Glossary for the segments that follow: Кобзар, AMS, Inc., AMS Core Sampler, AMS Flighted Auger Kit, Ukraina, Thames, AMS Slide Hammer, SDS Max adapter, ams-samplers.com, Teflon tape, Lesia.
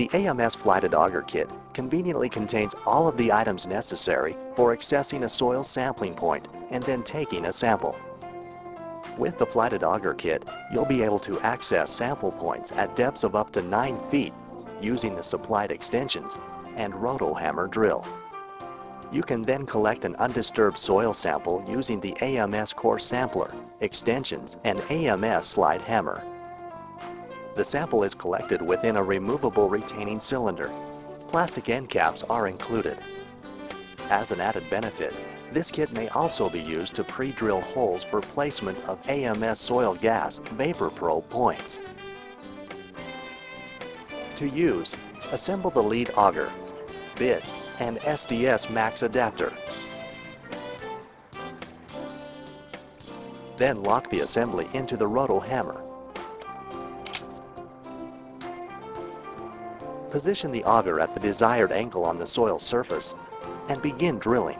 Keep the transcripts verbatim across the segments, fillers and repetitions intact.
The A M S Flighted Auger Kit conveniently contains all of the items necessary for accessing a soil sampling point and then taking a sample. With the Flighted Auger Kit, you'll be able to access sample points at depths of up to nine feet using the supplied extensions and roto-hammer drill. You can then collect an undisturbed soil sample using the A M S Core Sampler, extensions, and A M S Slide Hammer. The sample is collected within a removable retaining cylinder. Plastic end caps are included. As an added benefit, this kit may also be used to pre-drill holes for placement of A M S soil gas vapor probe points. To use, assemble the lead auger, bit, and S D S Max adapter. Then lock the assembly into the roto hammer. Position the auger at the desired angle on the soil surface and begin drilling.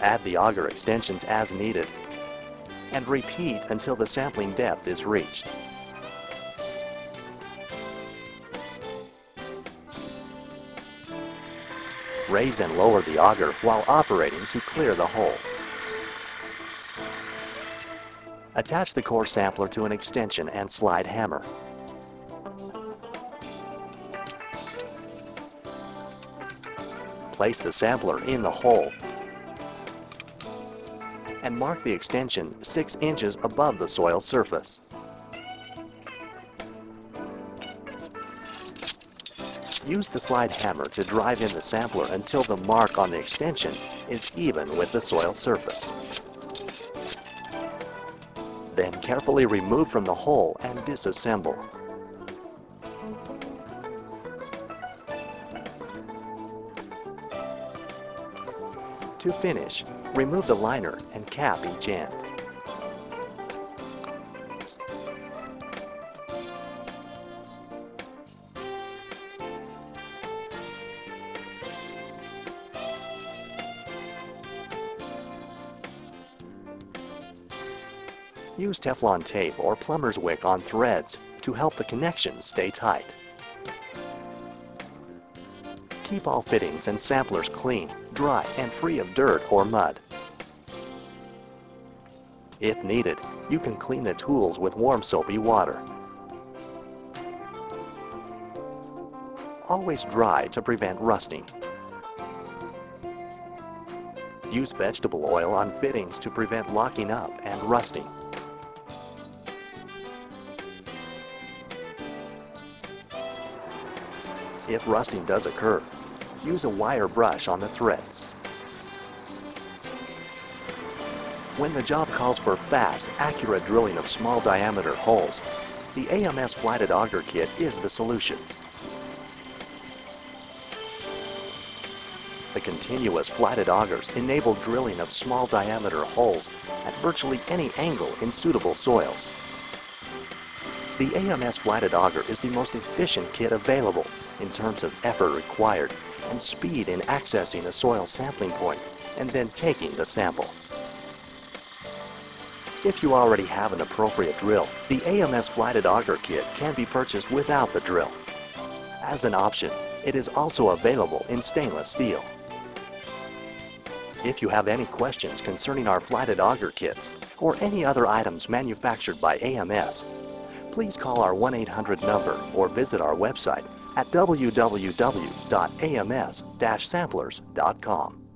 Add the auger extensions as needed and repeat until the sampling depth is reached. Raise and lower the auger while operating to clear the hole. Attach the core sampler to an extension and slide hammer. Place the sampler in the hole and mark the extension six inches above the soil surface. Use the slide hammer to drive in the sampler until the mark on the extension is even with the soil surface. Then carefully remove from the hole and disassemble. To finish, remove the liner and cap each end. Use Teflon tape or plumber's wick on threads to help the connections stay tight. Keep all fittings and samplers clean, dry, and free of dirt or mud. If needed, you can clean the tools with warm soapy water. Always dry to prevent rusting. Use vegetable oil on fittings to prevent locking up and rusting. If rusting does occur, use a wire brush on the threads. When the job calls for fast, accurate drilling of small diameter holes, the A M S Flighted Auger Kit is the solution. The continuous flighted augers enable drilling of small diameter holes at virtually any angle in suitable soils. The A M S Flighted Auger is the most efficient kit available in terms of effort required and speed in accessing a soil sampling point and then taking the sample. If you already have an appropriate drill, the A M S Flighted Auger Kit can be purchased without the drill. As an option, it is also available in stainless steel. If you have any questions concerning our Flighted Auger Kits or any other items manufactured by A M S, please call our one eight hundred number or visit our website at w w w dot a m s dash samplers dot com.